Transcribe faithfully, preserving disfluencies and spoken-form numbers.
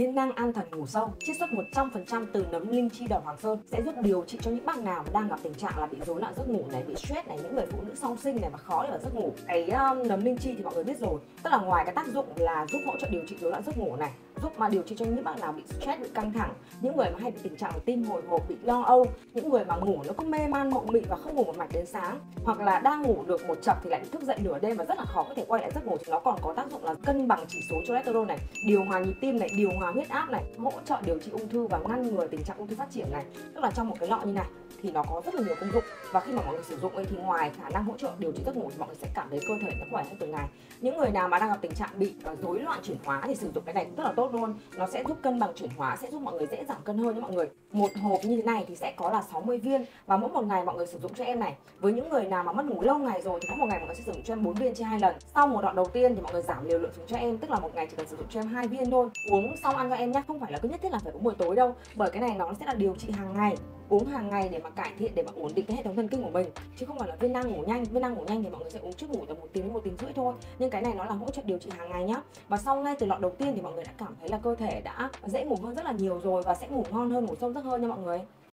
Viên nang an thần ngủ sâu chiết xuất một trăm phần trăm từ nấm linh chi đào Hoàng Sơn sẽ giúp điều trị cho những bạn nào đang gặp tình trạng là bị rối loạn giấc ngủ này, bị stress này, những người phụ nữ song sinh này mà khó để vào giấc ngủ. Cái um, nấm linh chi thì mọi người biết rồi, tức là ngoài cái tác dụng là giúp hỗ trợ điều trị rối loạn giấc ngủ này, giúp mà điều trị cho những bạn nào bị stress, bị căng thẳng, những người mà hay bị tình trạng tim hồi hộp, bị lo âu, những người mà ngủ nó cứ mê man mộng mị và không ngủ một mạch đến sáng, hoặc là đang ngủ được một chập thì lại thức dậy nửa đêm và rất là khó có thể quay lại giấc ngủ, thì nó còn có tác dụng là cân bằng chỉ số cholesterol này, điều hòa nhịp tim này, điều hòa huyết áp này, hỗ trợ điều trị ung thư và ngăn ngừa tình trạng ung thư phát triển này. Tức là trong một cái lọ như này thì nó có rất là nhiều công dụng, và khi mà mọi người sử dụng ấy thì ngoài khả năng hỗ trợ điều trị giấc ngủ thì mọi người sẽ cảm thấy cơ thể nó khỏe hơn từng ngày. Những người nào mà đang gặp tình trạng bị rối loạn chuyển hóa thì sử dụng cái này cũng rất là tốt luôn, nó sẽ giúp cân bằng chuyển hóa, sẽ giúp mọi người dễ giảm cân hơn nha mọi người. Một hộp như thế này thì sẽ có là sáu mươi viên, và mỗi một ngày mọi người sử dụng cho em này. Với những người nào mà mất ngủ lâu ngày rồi thì mỗi một ngày mọi người sẽ sử dụng cho em bốn viên chia hai lần. Sau một đoạn đầu tiên thì mọi người giảm liều lượng xuống cho em, tức là một ngày chỉ cần sử dụng cho em hai viên thôi. Uống xong ăn cho em nhé, không phải là cứ nhất thiết là phải uống buổi tối đâu, bởi cái này nó sẽ là điều trị hàng ngày, uống hàng ngày để mà cải thiện, để mà ổn định cái hệ thống thần kinh của mình, chứ không phải là viên nang ngủ nhanh. Viên nang ngủ nhanh thì mọi người sẽ uống trước ngủ tầm một tiếng đến một tiếng rưỡi thôi, nhưng cái này nó là hỗ trợ điều trị hàng ngày nhá. Và sau ngay từ lọ đầu tiên thì mọi người đã cảm thấy là cơ thể đã dễ ngủ hơn rất là nhiều rồi, và sẽ ngủ ngon hơn, ngủ sâu giấc hơn nha mọi người.